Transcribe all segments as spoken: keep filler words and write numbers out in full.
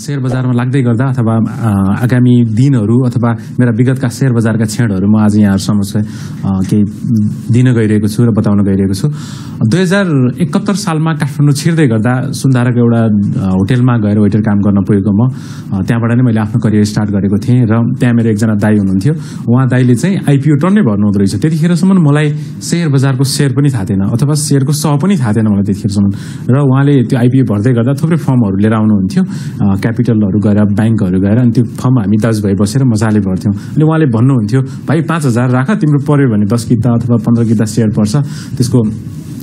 Share बजारमा लाग्दै गर्दा अथवा आगामी दिनहरू अथवा मेरा विगतका शेयर बजारका क्षणहरू म आज यहाँ समक्ष केही दिन गइरहेको छु र बताउन गइरहेको छु। दुई हजार एकहत्तर सालमा काठमाडौँ छिर्दै गर्दा सुन्धाराको एउटा होटेलमा गएर वेटर काम गर्न पुगेको म त्यहाँबाट नै मैले आफ्नो करियर स्टार्ट गरेको थिएँ र त्यहाँ मेरो एकजना दाई हुनुहुन्थ्यो। उहाँ दाईले चाहिँ आइपिओ टर्नै भर्नुहुँदो रहेछ। त्यतिखेरसम्म मलाई शेयर बजारको शेयर पनि थाहा थिएन अथवा शेयरको सह पनि थाहा थिएन मलाई त्यतिखेरसम्म, र उहाँले त्यो आइपिओ भर्दै गर्दा थुप्रै फर्महरू लिएर आउनुहुन्थ्यो, क्यापिटलहरू गएर ब्याङ्कहरू गएर, अनि त्यो फर्म हामी दाजुभाइ बसेर मजाले भर्थ्यौँ। अनि उहाँले भन्नुहुन्थ्यो, भाइ पाँच हजार राख, तिम्रो पऱ्यो भने दस किता अथवा पन्ध्र किता सेयर पर्छ, त्यसको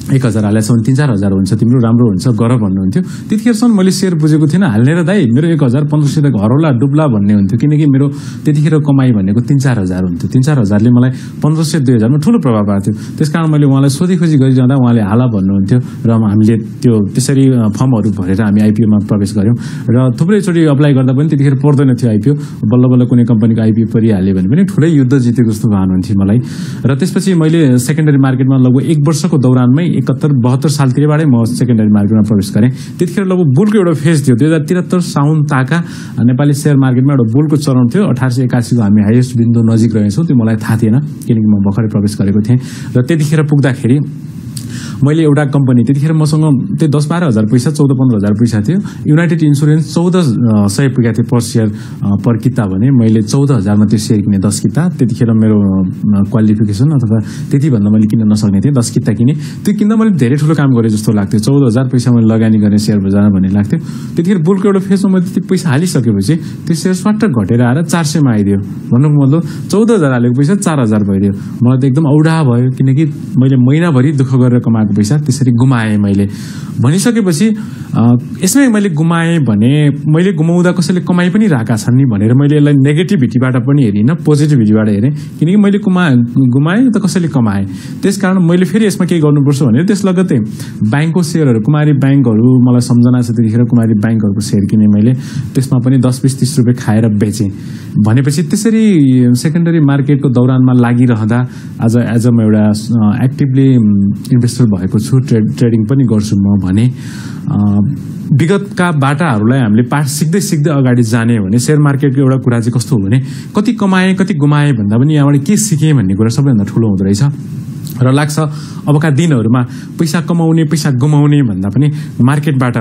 एक हजार हालेसम्म तीन चार हजार हुन्छ, तिम्रो राम्रो हुन्छ गर भन्नुहुन्थ्यो। त्यतिखेरसम्म मैले सेयर बुझेको थिइनँ, हाल्ने र दाइ मेरो एक हजार पन्ध्र सय त घरौला डुब्ला भन्ने हुन्थ्यो, किनकि मेरो त्यतिखेर कमाई भनेको तीन चार हजार हुन्थ्यो। तीन चार हजारले मलाई पन्ध्र सय दुई हजारमा ठुलो प्रभाव पार्थ्यो। त्यस कारण मैले उहाँलाई सोधीखोजी गरिरहँदा उहाँले हाला भन्नुहुन्थ्यो र हामीले त्यो त्यसरी फर्महरू भरेर हामी आइपिओमा प्रवेश गऱ्यौँ र थुप्रैचोटि अप्लाई गर्दा पनि त्यतिखेर पर्दैन थियो आइपिओ, बल्ल बल्ल कुनै कम्पनीको आइपिओ परिहाल्यो भने पनि ठुलै युद्ध जितेको जस्तो भानुहुन्थ्यो मलाई। र त्यसपछि मैले सेकेन्डरी मार्केटमा लगभग एक वर्षको दौरानमै एकहत्तर बहत्तर सालतिरबाटै म सेकेन्डरी मार्केटमा प्रवेश गरेँ। त्यतिखेर लगभग बुलको एउटा फेज थियो, दुई हजार त्रिहत्तर साउन ताका नेपाली सेयर मार्केटमा एउटा बुलको चरण थियो। अठार सय एकासीको हामी हाइएस्ट बिन्दु नजिक रहेछौँ, त्यो मलाई थाहा थिएन किनकि म भर्खरै प्रवेश गरेको थिएँ। र त्यतिखेर पुग्दाखेरि मैले एउटा कम्पनी, त्यतिखेर मसँग त्यो दस बाह्र हजार पैसा चौध पन्ध्र हजार पैसा थियो, युनाइटेड इन्सुरेन्स चौध सय पुगेको थियो पर सेयर पर किता भने मैले चौध हजारमा त्यो सेयर किनेँ दस किता। त्यतिखेर मेरो क्वालिफिकेसन अथवा त्यतिभन्दा मैले किन्न नसक्ने थिएँ, दस किता किनेँ। त्यो किन्दा मैले धेरै ठुलो काम गरेँ जस्तो लाग्थ्यो, चौध हजार पैसा मैले लगानी गरेँ सेयर बजारमा भन्ने लाग्थ्यो। त्यतिखेर बुलको एउटा फेजमा मैले त्यो पैसा हालिसकेपछि त्यो सेयर स्वाट्ट घटेर आएर चार सयमा आइदियो। भन्नुको मतलब चौध हजार हालेको पैसा चार हजार भइदियो। मलाई त एकदम औडा भयो, किनकि मैले महिनाभरि दुःख गरेर कमाएको पैसा त्यसरी गुमाएँ मैले। भनिसकेपछि यसमै मैले गुमाएँ भने मैले गुमाउँदा कसैले कमाइ पनि राखेका छन् नि भनेर मैले यसलाई नेगेटिभिटीबाट पनि हेरिनँ, पोजिटिभिटीबाट हेरेँ, किनकि मैले गुमा गुमाएँ त कसैले कमाएँ। त्यस कारण मैले फेरि यसमा केही गर्नुपर्छ भनेर त्यस लगत्तै ब्याङ्कको सेयरहरू, कुमारी ब्याङ्कहरू मलाई सम्झना छ, त्यतिखेर कुमारी ब्याङ्कहरूको सेयर किनेँ मैले, त्यसमा पनि दस बिस तिस रुपियाँ खाएर बेचेँ। भनेपछि त्यसरी सेकेन्डरी मार्केटको दौरानमा लागिरहँदा आज एज म एउटा एक्टिभली इन्भेस्टर भएको छु, ट्रेड ट्रेडिङ पनि गर्छु म भने विगतका बाटाहरूलाई हामीले पाठ सिक्दै सिक्दै अगाडि जाने भने सेयर मार्केटको एउटा कुरा चाहिँ कस्तो हो भने कति कमाएँ कति गुमाएँ भन्दा पनि यहाँबाट के सिकेँ भन्ने कुरा सबैभन्दा ठुलो हुँदो रहेछ। र लाग्छ अबका दिनहरूमा पैसा कमाउने पैसा गुमाउने भन्दा पनि मार्केटबाट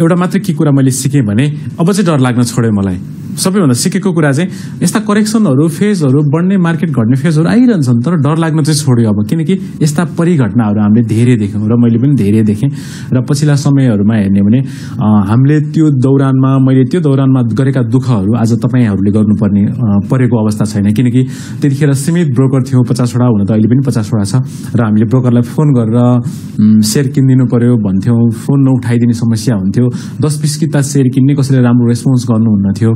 एउटा मात्र के कुरा मैले सिकेँ भने अब चाहिँ डर लाग्न छोड्यो मलाई। सबैभन्दा सिकेको कुरा चाहिँ यस्ता करेक्सनहरू, फेजहरू, बढ्ने मार्केट घट्ने फेजहरू आइरहन्छन्, तर डर लाग्न चाहिँ छोड्यो अब, किनकि यस्ता परिघटनाहरू हामीले धेरै देख्यौँ र मैले पनि धेरै देखेँ। र पछिल्ला समयहरूमा हेर्ने भने हामीले त्यो दौरानमा मैले त्यो दौरानमा गरेका दुःखहरू आज तपाईँहरूले गर्नुपर्ने परेको अवस्था छैन, किनकि त्यतिखेर सीमित ब्रोकर थियो, पचासवटा, हुन त अहिले पनि पचासवटा छ, र हामीले ब्रोकरलाई फोन गरेर सेयर किनिदिनु पऱ्यो भन्थ्यौँ, फोन नउठाइदिने समस्या हुन्थ्यो, दस बिस किता सेयर किन्ने कसैले राम्रो रेस्पोन्स गर्नुहुन्न थियो,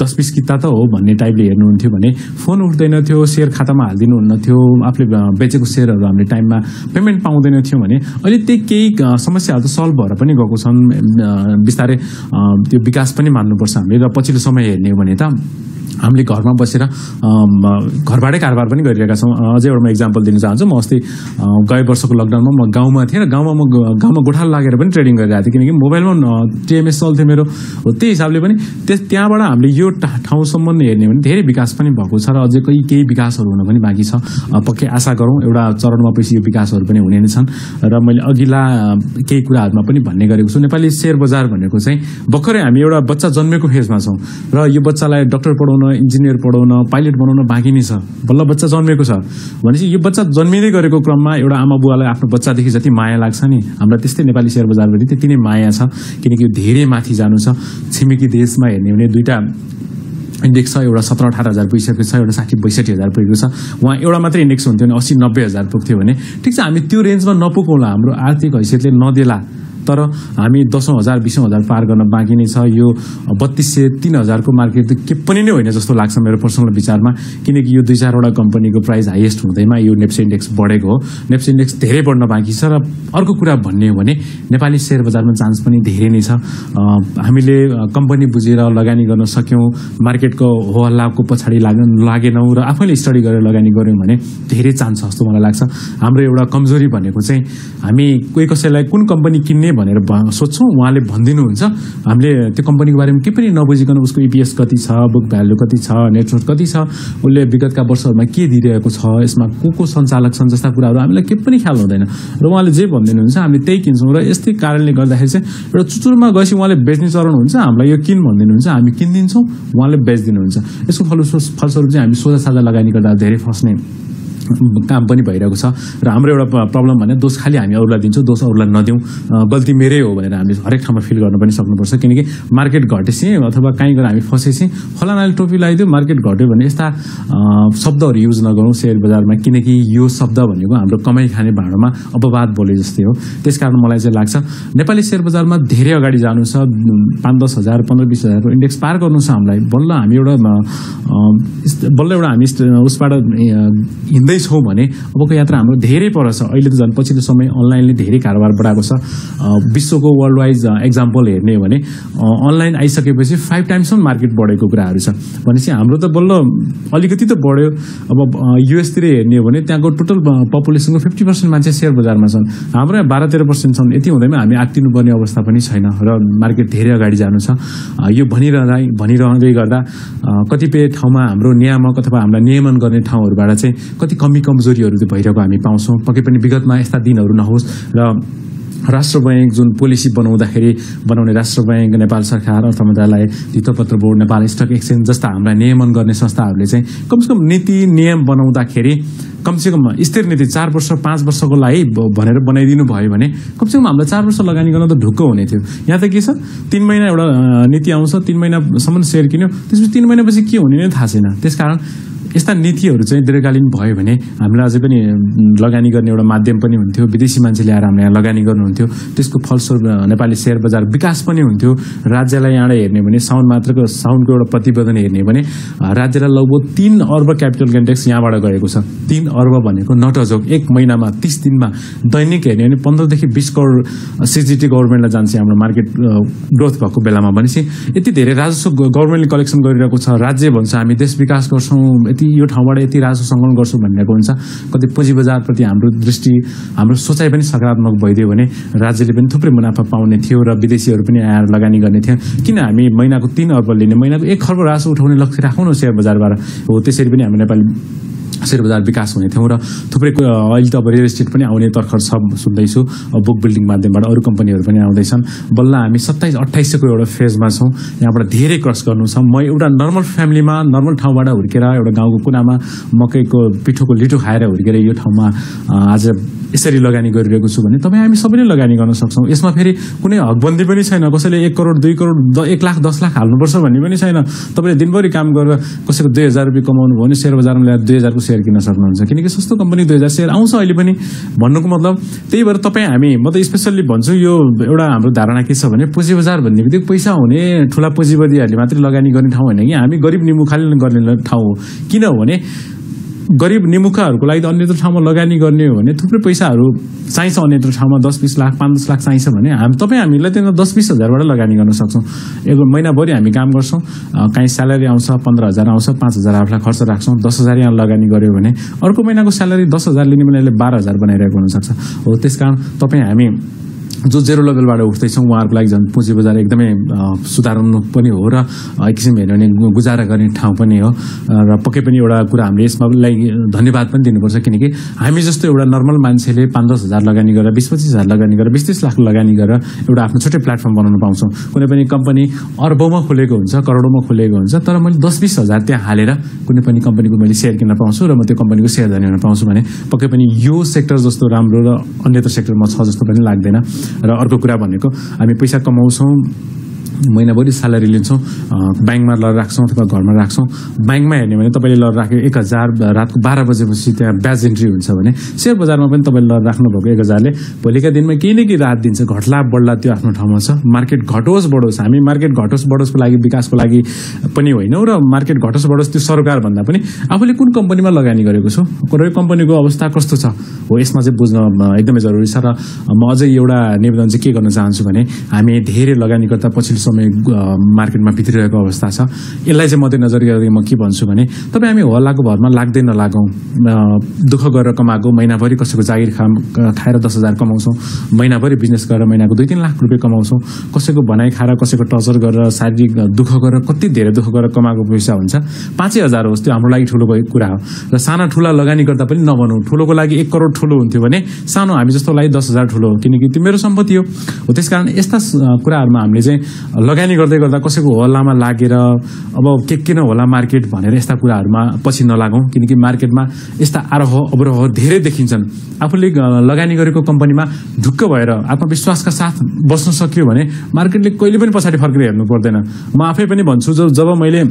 दस बिस किता त हो भन्ने टाइपले हेर्नुहुन्थ्यो भने फोन उठ्दैन थियो, सेयर खातामा हालिदिनु हुन्न थियो, आफूले बेचेको सेयरहरू हामीले टाइममा पेमेन्ट पाउँदैन थियौँ भने अहिले त्यही केही समस्याहरू त सल्भ भएर पनि गएको छन्। बिस्तारै त्यो विकास पनि मान्नुपर्छ हामीले। र पछिल्लो समय हेर्ने हो भने त हामीले घरमा बसेर घरबाटै कारोबार पनि गरिरहेका छौँ। अझै एउटा म इक्जाम्पल दिन चाहन्छु, म अस्ति गए वर्षको लकडाउनमा म गाउँमा थिएँ र गाउँमा म गाउँमा गोठाल लागेर पनि ट्रेडिङ गरिरहेको थिएँ, किनकि मोबाइलमा टिएमएस चल्थ्यो मेरो, हो त्यही हिसाबले पनि त्यस त्यहाँबाट हामीले यो ठाउँसम्म हेर्ने भने धेरै विकास पनि भएको छ र अझै कोही केही विकासहरू हुन पनि बाँकी छ। पक्कै आशा गरौँ एउटा चरणमा पछि यो विकासहरू पनि हुने नै छन्। र मैले अघिल्ला केही कुराहरूमा पनि भन्ने गरेको छु, नेपाली सेयर बजार भनेको चाहिँ भर्खरै हामी एउटा बच्चा जन्मेको फेजमा छौँ र यो बच्चालाई डक्टर पढाउन, इन्जिनियर पढाउन, पाइलट बनाउन बाँकी नै छ, बल्ल बच्चा जन्मेको छ। भनेपछि यो बच्चा जन्मिँदै गरेको क्रममा एउटा आमा बुवालाई आफ्नो बच्चादेखि जति माया लाग्छ नि, हामीलाई त्यस्तै नेपाली सेयर बजार पनि त्यति नै माया छ, किनकि यो धेरै माथि जानु छ। छिमेकी देशमा हेर्ने भने दुईवटा इन्डेक्स छ, एउटा सत्र अठार हजार पुगिसकेको छ, एउटा साठी बैसठी हजार पुगेको छ। उहाँ एउटा मात्रै इन्डेक्स हुन्थ्यो भने अस्सी नब्बे हजार पुग्थ्यो भने ठिक छ, हामी त्यो रेन्जमा नपुगौँला, हाम्रो आर्थिक हैसियतले नदेला, तर हामी दसौँ हजार बिसौँ हजार पार गर्न बाँकी नै छ। यो बत्तिस सय तिन हजारको मार्केट त के पनि नै होइन जस्तो लाग्छ मेरो पर्सनल विचारमा, किनकि यो दुई चारवटा कम्पनीको प्राइस हाइएस्ट हुँदैमा यो नेप्से इन्डेक्स बढेको हो। नेप्से इन्डेक्स धेरै बढ्न बाँकी छ। र अर्को कुरा भन्ने हो भने नेपाली सेयर बजारमा चान्स पनि धेरै नै छ। हामीले कम्पनी बुझेर लगानी गर्न सक्यौँ, मार्केटको हो हल्लाको पछाडि लाग्न लागेनौँ र आफैले स्टडी गरेर लगानी गऱ्यौँ भने धेरै चान्स छ जस्तो मलाई लाग्छ। हाम्रो एउटा कमजोरी भनेको चाहिँ हामी कोही कसैलाई कुन कम्पनी किन्ने के भनेर सोध्छौँ, उहाँले भनिदिनुहुन्छ हामीले त्यो कम्पनीको बारेमा के पनि नबुझिकन उसको इपिएस कति छ, बुक भ्यालु कति छ, नेटवर्क कति छ, उसले विगतका वर्षहरूमा के दिइरहेको छ, यसमा को को सञ्चालक छन् जस्ता कुराहरू हामीलाई के पनि ख्याल हुँदैन र उहाँले जे भनिदिनुहुन्छ हामीले त्यही किन्छौँ। र यस्तै कारणले गर्दाखेरि चाहिँ एउटा चुचुरमा गएपछि उहाँले बेच्ने चरण हुन्छ, हामीलाई यो किन भनिदिनुहुन्छ, हामी किनिदिन्छौँ, उहाँले बेचिदिनुहुन्छ। यसको फलस्वरूप फलस्वरूप चाहिँ हामी सोझा साझा लगानी गर्दा धेरै फस्ने काम पनि भइरहेको छ र हाम्रो एउटा प्रब्लम भने दोष खालि हामी अरूलाई दिन्छौँ, दोष अरूलाई नदिउँ, गल्ती मेरै हो भनेर हामीले हरेक ठाउँमा फिल गर्न पनि सक्नुपर्छ। किनकि मार्केट घटेपछि अथवा काहीँ गएर हामी फसेपछि फलानाले टोपी लगाइदियो, मार्केट घट्यो भने यस्ता शब्दहरू युज नगरौँ सेयर बजारमा, किनकि यो शब्द भनेको हाम्रो कमाइ खाने भाँडोमा अपवाद बोले जस्तै हो। त्यसकारण मलाई चाहिँ लाग्छ नेपाली सेयर बजारमा धेरै अगाडि जानु छ, पाँच दस हजार पन्ध्र बिस हजार इन्डेक्स पार गर्नु छ, हामीलाई बल्ल हामी एउटा बल्ल एउटा हामी उसबाट हिँड्दै छौँ भने अबको यात्रा हाम्रो धेरै पर छ। अहिले त झन् पछिल्लो समय अनलाइनले धेरै कारोबार बढाएको छ। विश्वको वर्ल्ड वाइज एक्जाम्पल हेर्ने हो भने अनलाइन आइसकेपछि फाइभ टाइम्ससम्म मार्केट बढेको कुराहरू छ भनेपछि हाम्रो त बल्ल अलिकति त बढ्यो। अब युएसतिर हेर्ने हो भने त्यहाँको टोटल पपुलेसनको फिफ्टी पर्सेन्ट मान्छे सेयर बजारमा छन्, हाम्रो बाह्र तेह्र पर्सेन्ट छन्। यति हुँदैमा हामी आत्तिनुपर्ने अवस्था पनि छैन र मार्केट धेरै अगाडि जानु छ। यो भनिरहँदा भनिरहँदै गर्दा कतिपय ठाउँमा हाम्रो नियामक अथवा हामीलाई नियमन गर्ने ठाउँहरूबाट चाहिँ कति कमी कमजोरीहरू चाहिँ भइरहेको हामी पाउँछौँ। पक्कै पनि विगतमा यस्ता दिनहरू नहोस् र राष्ट्र बैंक जुन पोलिसी बनाउँदाखेरि बनाउने राष्ट्र बैंक, नेपाल सरकार, अर्थ मन्त्रालय, धितोपत्र बोर्ड, नेपाल स्टक एक्सचेन्ज जस्ता हाम्रा नियमन गर्ने संस्थाहरूले चाहिँ कमसेकम नीति नियम बनाउँदाखेरि कमसेकम स्थिर नीति चार वर्ष पाँच वर्षको लागि भनेर बनाइदिनु भयो भने कमसेकम हामीलाई चार वर्ष लगानी गर्न त ढुक्क हुने थियो। यहाँ त के छ, तिन महिना एउटा नीति आउँछ, तिन महिनासम्म सेयर किन्यो, त्यसपछि तिन महिनापछि के हुने नै थाहा छैन। त्यसकारण यस्ता नीतिहरू चाहिँ दीर्घकालीन भयो भने हामीलाई अझै पनि लगानी गर्ने एउटा माध्यम पनि हुन्थ्यो, विदेशी मान्छे ल्याएर हामीलाई यहाँ लगानी गर्नुहुन्थ्यो, त्यसको फलस्वरूप नेपाली सेयर बजार विकास पनि हुन्थ्यो। राज्यलाई यहाँबाट हेर्ने भने साउन मात्रको साउनको एउटा प्रतिवेदन हेर्ने भने राज्यलाई लगभग तीन अर्ब क्यापिटल गेन ट्याक्स यहाँबाट गएको छ। तीन अर्ब भनेको नटजोग, एक महिनामा तिस दिनमा दैनिक हेर्ने भने पन्ध्रदेखि बिस करोड सिजिटी गभर्मेन्टलाई जान्छ हाम्रो मार्केट ग्रोथ भएको बेलामा। भनेपछि यति धेरै राजस्व गभर्मेन्टले कलेक्सन गरिरहेको छ। राज्य भन्छ हामी देश विकास गर्छौँ, यो ठाउँबाट यति राजस्व सङ्कलन गर्छु भनिरहेको हुन्छ। कति पुँजी बजारप्रति हाम्रो दृष्टि हाम्रो सोचाइ पनि सकारात्मक भइदियो भने राज्यले पनि थुप्रै मुनाफा पाउने थियो र विदेशीहरू पनि आएर लगानी गर्ने थियो। किन हामी महिनाको तीन अर्ब लिने, महिनाको एक खर्ब राजस्व उठाउने लक्ष्य राखौँ न सेयर बजारबाट, हो त्यसरी पनि हामी नेपाली शेयर बजार विकास हुने थियौँ। र थुप्रै अहिले त अब रियल इस्टेट पनि आउने तर्खर छ सुन्दैछु, बुक बिल्डिङ माध्यमबाट अरू कम्पनीहरू पनि आउँदैछन्। बल्ल हामी सत्ताइस अट्ठाइस सयको एउटा फेजमा छौँ, यहाँबाट धेरै क्रस गर्नु छ। म एउटा नर्मल फ्यामिलीमा नर्मल ठाउँबाट हुर्केर एउटा गाउँको कुनामा मकैको पिठोको लिटो खाएर हुर्केर यो ठाउँमा आज यसरी लगानी गरिरहेको छु भने तपाईँ हामी सबैले लगानी गर्न सक्छौँ। यसमा फेरि कुनै हकबन्दी पनि छैन, कसैले एक करोड दुई करोड एक लाख दस लाख हाल्नुपर्छ भन्ने पनि छैन। तपाईँले दिनभरि काम गरेर कसैको दुई हजार रुपियाँ कमाउनु भयो भने सेयर बजारमा ल्याएर दुई हजारको सेयर किन्न सक्नुहुन्छ, किनकि सस्तो कम्पनी दुई हजार सेयर आउँछ अहिले पनि। भन्नुको मतलब त्यही भएर तपाईँ हामी म त स्पेसल्ली भन्छु, यो एउटा हाम्रो धारणा के छ भने पुँजी बजार भन्ने बित्तिकै पैसा हुने ठुला पुँजीवादीहरूले मात्रै लगानी गर्ने ठाउँ होइन कि, हामी गरिब निमुखाले गर्ने ठाउँ हो। किन हो भने गरिब निमुखाहरूको लागि त अन्यत्र ठाउँमा लगानी गर्ने हो भने थुप्रै पैसाहरू चाहिन्छ, अन्यत्र ठाउँमा दस बिस लाख पाँच दस लाख चाहिन्छ भने हामी तपाईँ हामीलाई त्यहाँ दस बिस हजारबाट लगानी गर्न सक्छौँ। एक महिनाभरि हामी काम गर्छौँ, काहीँ स्यालेरी आउँछ पन्ध्र हजार आउँछ, पाँच हजार आफूलाई खर्च राख्छौँ, दस हजार यहाँ लगानी गऱ्यो भने अर्को महिनाको स्यालेरी दस हजार लिने बेलाले बाह्र हजार बनाइरहेको हुनसक्छ। हो त्यसकारण तपाईँ हामी जो जेरो लेभलबाट उठ्दैछौँ उहाँहरूको लागि झन् पुँजी बजार एकदमै सुधार्नु पनि हो र एक किसिम हेर्यो भने गुजारा गर्ने ठाउँ पनि हो। र पक्कै पनि एउटा कुरा हामीले यसमा लागि धन्यवाद पनि दिनुपर्छ, किनकि हामी जस्तो एउटा नर्मल मान्छेले पाँच दस हजार लगानी गरेर बिस पच्चिस हजार लगानी गरेर बिस तिस लाख लगानी गरेर एउटा आफ्नो छुट्टै प्लेटफर्म बनाउनु पाउँछौँ। कुनै पनि कम्पनी अर्बौँमा खोलेको हुन्छ, करोडौँमा खोलेको हुन्छ, तर मैले दस बिस हजार त्यहाँ हालेर कुनै पनि कम्पनीको मैले सेयर किन्न पाउँछु र म त्यो कम्पनीको सेयर धनी हुन पाउँछु भने पक्कै पनि यो सेक्टर जस्तो राम्रो र अन्यत्र सेक्टरमा छ जस्तो पनि लाग्दैन। र अर्को कुरा भनेको हामी पैसा कमाउँछौँ, महिनाभरि स्यालेरी लिन्छौँ, ब्याङ्कमा लर राख्छौँ अथवा घरमा राख्छौँ। ब्याङ्कमा हेर्ने भने तपाईँले लर राख्यो एक हजार रातको बाह्र बजेपछि त्यहाँ ब्याज इन्ट्री हुन्छ भने सेयर बजारमा पनि तपाईँले लर राख्नुभएको एक हजारले भोलिका दिनमा केही न केही राहत दिन्छ, घट्ला बढ्ला त्यो आफ्नो ठाउँमा छ। मार्केट घटोस् बढोस्, हामी मार्केट घटोस् बढोस्को लागि विकासको लागि पनि होइनौँ र मार्केट घटोस् बढोस् त्यो सरकार भन्दा पनि आफूले कुन कम्पनीमा लगानी गरेको छु, कुनै कम्पनीको अवस्था कस्तो छ, हो यसमा चाहिँ बुझ्न एकदमै जरुरी छ। र म अझै एउटा निवेदन चाहिँ के गर्न चाहन्छु भने हामी धेरै लगानीकर्ता पछिल्लो समय मार्केटमा बितिरहेको अवस्था छ। यसलाई चाहिँ मध्यनजर गरेर म के भन्छु भने तपाई हामी हल्लाको भरमा लाग्दै नलागौँ। दुःख गरेर कमाएको महिनाभरि कसैको जागिर खा खाएर दस हजार कमाउँछौँ, महिनाभरि बिजनेस गरेर महिनाको दुई तीन लाख रुपियाँ कमाउँछौँ, कसैको भनाइ खाएर कसैको टर्चर गरेर शारीरिक दुःख गरेर कति धेरै दुःख गरेर कमाएको पैसा हुन्छ पाँचै हजार होस् त्यो हाम्रो लागि ठुलो कुरा हो। र साना ठुला लगानी गर्दा पनि नभनौँ, ठुलोको लागि एक करोड ठुलो हुन्थ्यो भने सानो हामी जस्तो लागि दस हजार ठुलो हो, किनकि त्यो मेरो सम्पत्ति हो। त्यसकारण यस्ता कुराहरूमा हामीले चाहिँ लगानी गर्दै गर्दा कसैको होलामा लागेर अब के किन होला मार्केट भनेर यस्ता कुराहरूमा पछि नलागौँ, किनकि मार्केटमा यस्ता आरोह अवरोह धेरै देखिन्छन्। आफूले लगानी गरेको कम्पनीमा ढुक्क भएर आत्मविश्वासका साथ बस्न सकियो भने मार्केटले कहिले पनि पछाडि फर्केर हेर्नु पर्दैन। म आफै पनि भन्छु, जब मैले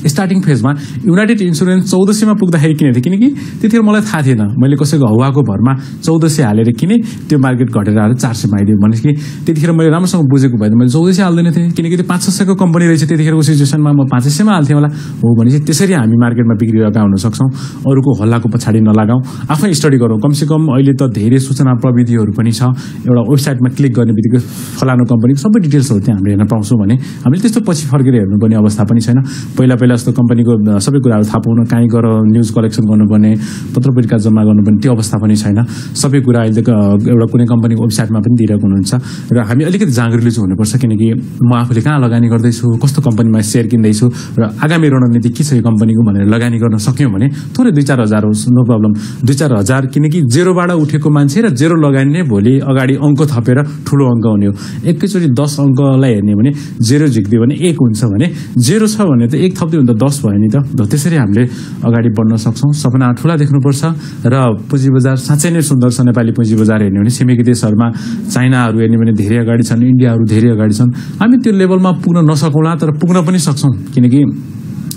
स्टार्टिङ फेजमा युनाइटेड इन्सुरेन्स चौध सयमा पुग्दाखेरि किनेको थिएँ, किनकि त्यतिखेर मलाई थाहा थिएन, मैले कसैको हवाको भरमा चौध सय हालेर किने, त्यो मार्केट घटेर आएर चार सयमा आइदियो। भनेपछि त्यतिखेर मैले राम्रोसँग बुझेको भए मैले चौध सय हाल्दैन थिएँ, किनकि त्यो पाँच सयको कम्पनी रहेछ। त्यतिखेर उस सिचुएसनमा म पाँच सयमा हाल्थेँ होला हो। भनेपछि त्यसरी हामी मार्केटमा बिग्रिरहेका हुन सक्छौँ। अरूको हल्लाको पछाडि नलागौँ, आफै स्टडी गरौँ। कमसेकम अहिले त धेरै सूचना प्रविधिहरू पनि छ, एउटा वेबसाइटमा क्लिक गर्ने बित्तिकै फलानु कम्पनीको सबै डिटेल्सहरू त्यहाँ हामीले हेर्न पाउँछौँ भने हामीले त्यस्तो पछि फर्केर हेर्नुपर्ने अवस्था पनि छैन। पहिला पहिला जस्तो कम्पनीको सबै कुराहरू थाहा पाउन कहीँ गएर न्युज कलेक्सन गर्नुपर्ने, पत्र पत्रिका जम्मा गर्नुपर्ने त्यो अवस्था पनि छैन। सबै कुरा अहिले एउटा कुनै कम्पनीको वेबसाइटमा पनि दिइरहेको हुनुहुन्छ। र हामी अलिकति जागरुक चाहिँ हुनुपर्छ, किनकि म आफूले कहाँ लगानी गर्दैछु, कस्तो कम्पनीमा सेयर किन्दैछु र आगामी रणनीति के छ यो कम्पनीको भनेर लगानी गर्न सक्यौँ भने थोरै दुई चार हजार होस्, नो प्रब्लम। दुई चार हजार किनकि जेरोबाट उठेको मान्छे र जेरो लगानी नै भोलि अगाडि अङ्क थपेर ठुलो अङ्क हुने हो। एकैचोटि दस अङ्कलाई हेर्ने भने जेरो झिक्दियो भने एक हुन्छ भने, जेरो छ भने त एक थप्दै हुन्छ दस भयो नि त। त्यसरी हामीले अगाडि बढ्न सक्छौँ। सपना ठुला देख्नुपर्छ र पुँजी बजार साँच्चै नै सुन्दर छ। नेपाली पुँजी बजार हेर्ने हो भने छिमेकी देशहरूमा चाइनाहरू हेर्ने भने धेरै अगाडि छन्, इन्डियाहरू धेरै अगाडि छन्। हामी त्यो लेभलमा पुग्न नसकौँला, तर पुग्न पनि सक्छौँ, किनकि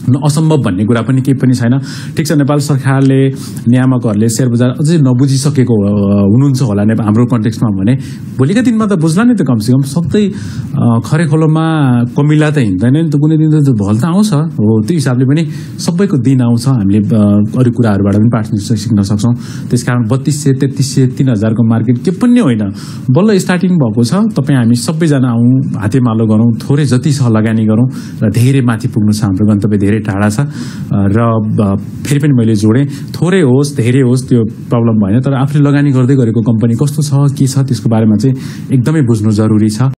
असम्भव भन्ने कुरा पनि केही पनि छैन। ठिक छ, नेपाल सरकारले नियामकहरूले सेयर बजार अझै नबुझिसकेको हुनुहुन्छ होला नेपाल हाम्रो कन्टेक्स्टमा भने, भोलिका दिनमा त बुझ्ला नि त। कमसेकम सबै खरेखोलोमा कमिला त हिँड्दैन नि त, कुनै दिन त भल त आउँछ हो। त्यो हिसाबले पनि सबैको दिन आउँछ, हामीले अरू कुराहरूबाट पनि पाठ सिक्न सक्छौँ। त्यसकारण बत्तिस सय तेत्तिस सय तिन हजारको मार्केट के पनि होइन, बल्ल स्टार्टिङ भएको छ। तपाईँ हामी सबैजना आउँ, हातेमालो गरौँ, थोरै जति छ लगानी गरौँ र धेरै माथि पुग्नु छ। हाम्रो गन्तव्य टाढा छ र फेरि पनि मैले जोडेँ, थोरै होस् धेरै होस् त्यो प्रब्लम भएन, तर आफूले लगानी गर्दै गरेको कम्पनी कस्तो छ के छ त्यसको बारेमा चाहिँ एकदमै बुझ्नु जरुरी छ।